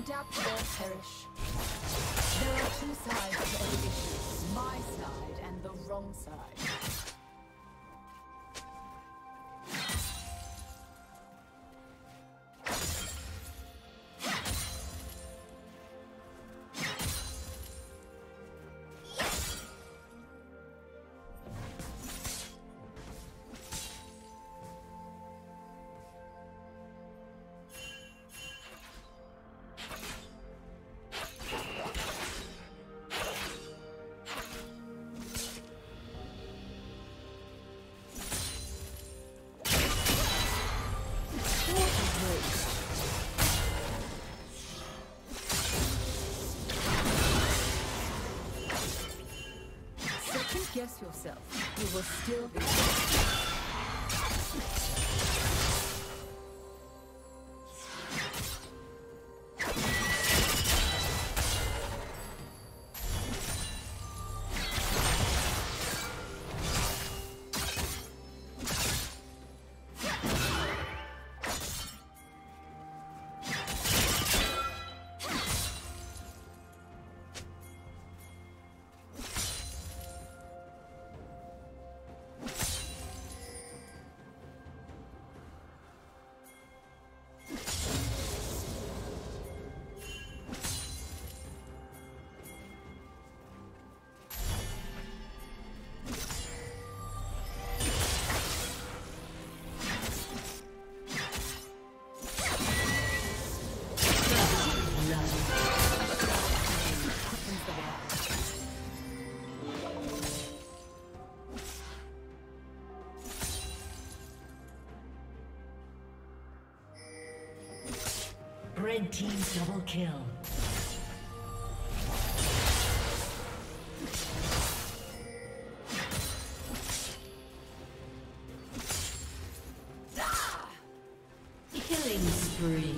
Adapt or perish. There are two sides to the issue, my side and the wrong side. Guess yourself, you will still be Red team double kill. Killing spree.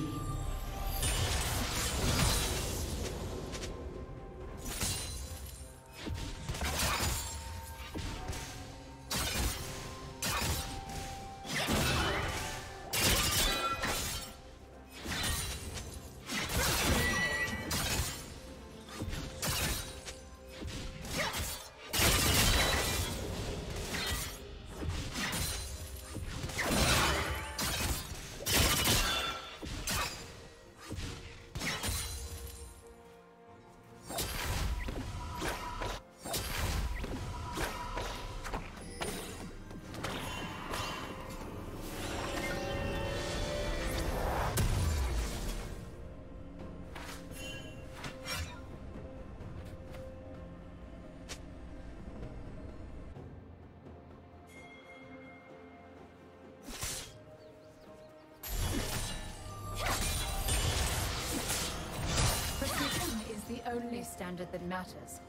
Only standard that matters.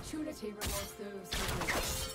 Opportunity rewards those who wait.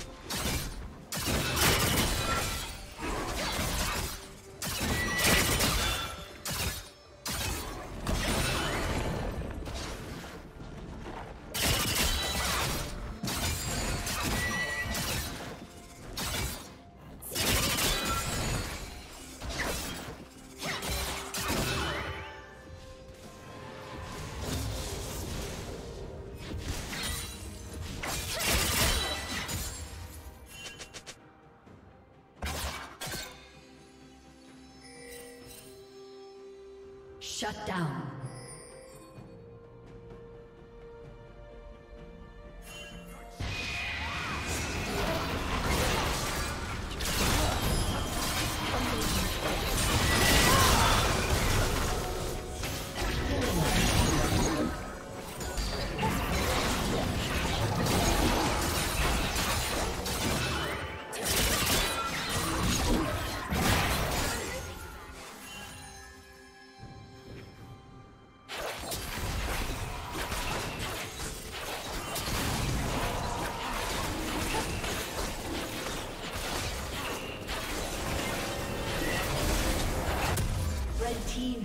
Shut down.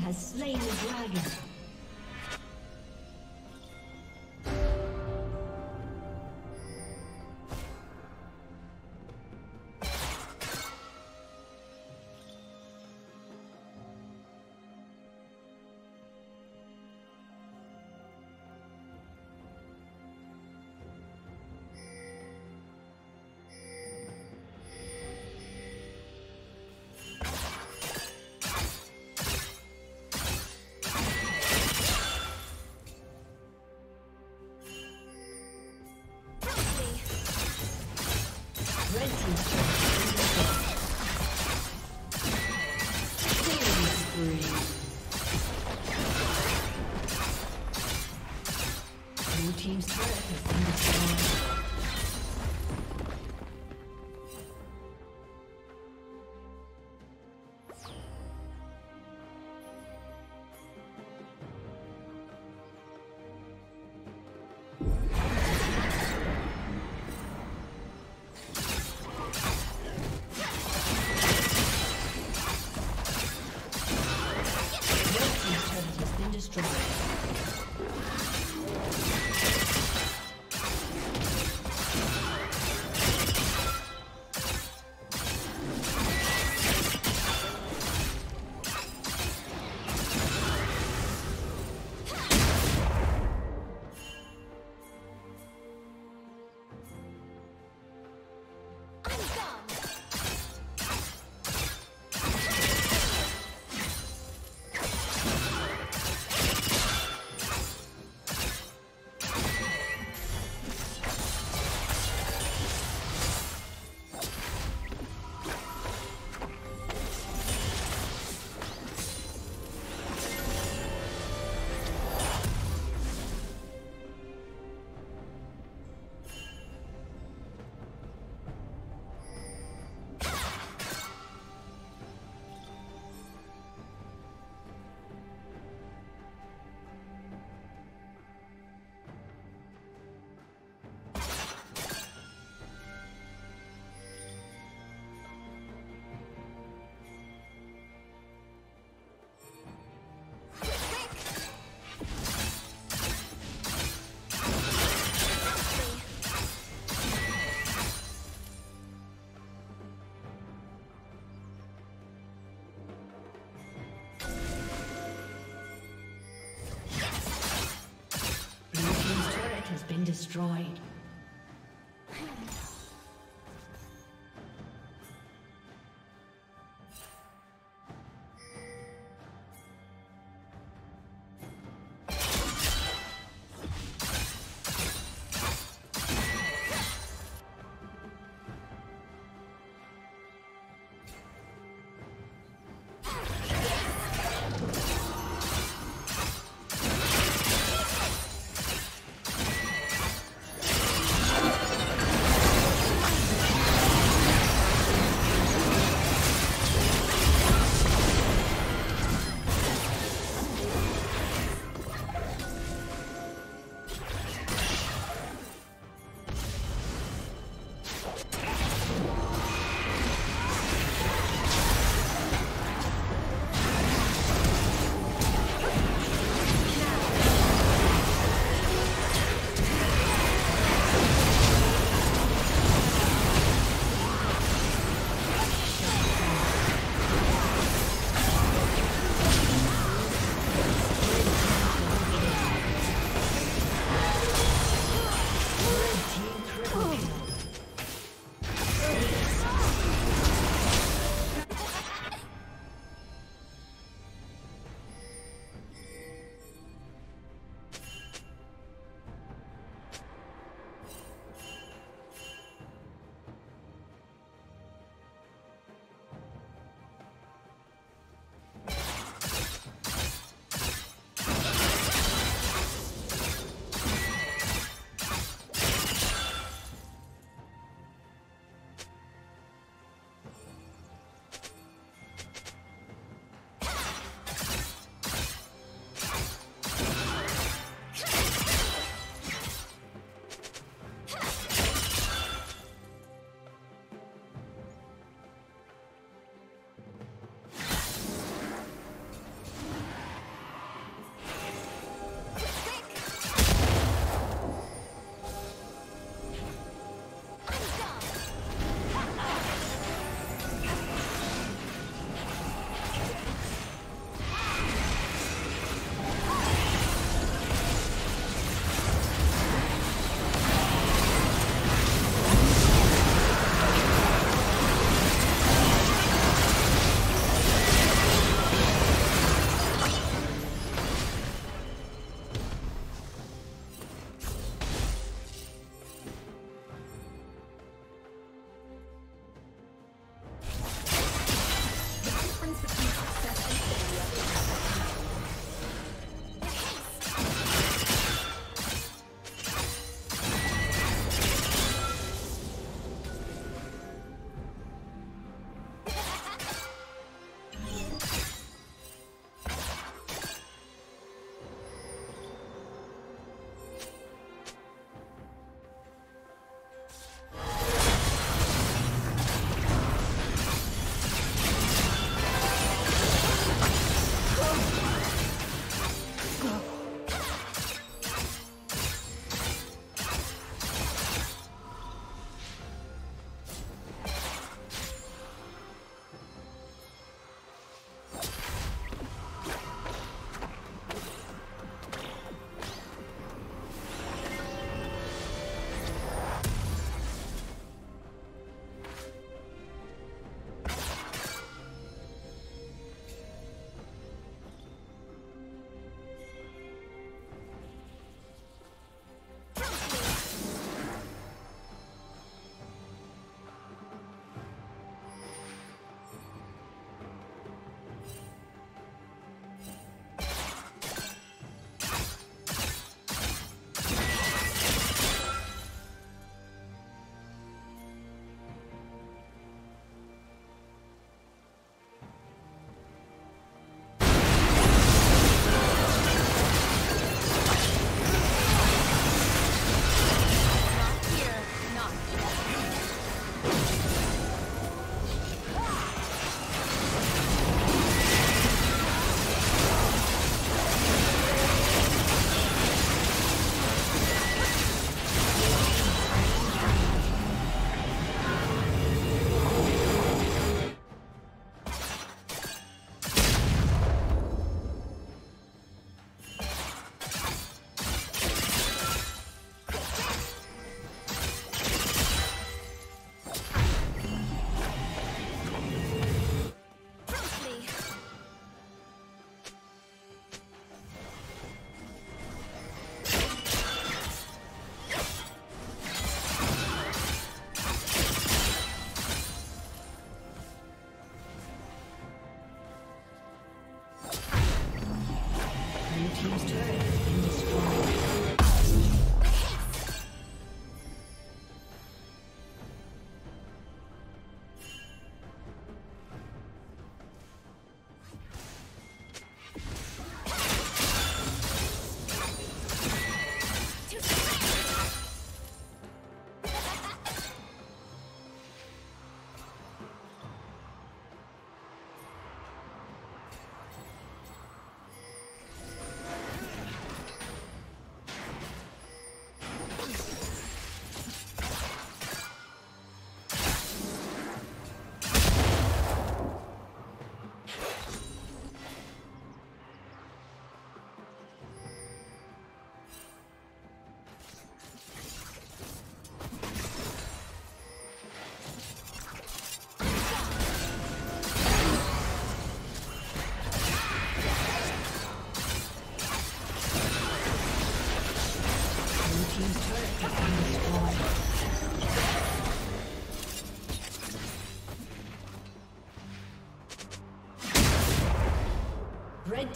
Has slain the dragon. destroyed.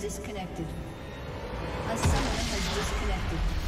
Disconnected. A summoner has disconnected.